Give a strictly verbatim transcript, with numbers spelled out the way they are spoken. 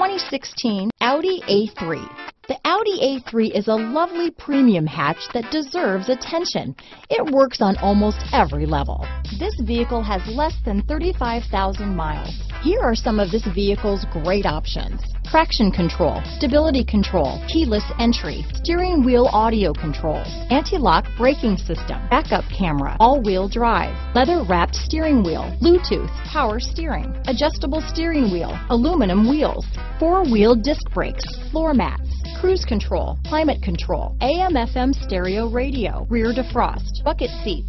twenty sixteen Audi A three. The Audi A three is a lovely premium hatch that deserves attention. It works on almost every level. This vehicle has less than thirty-five thousand miles. Here are some of this vehicle's great options: traction control, stability control, keyless entry, steering wheel audio controls, anti-lock braking system, backup camera, all-wheel drive, leather-wrapped steering wheel, Bluetooth, power steering, adjustable steering wheel, aluminum wheels, four-wheel disc brakes, floor mats, cruise control, climate control, A M F M stereo radio, rear defrost, bucket seats.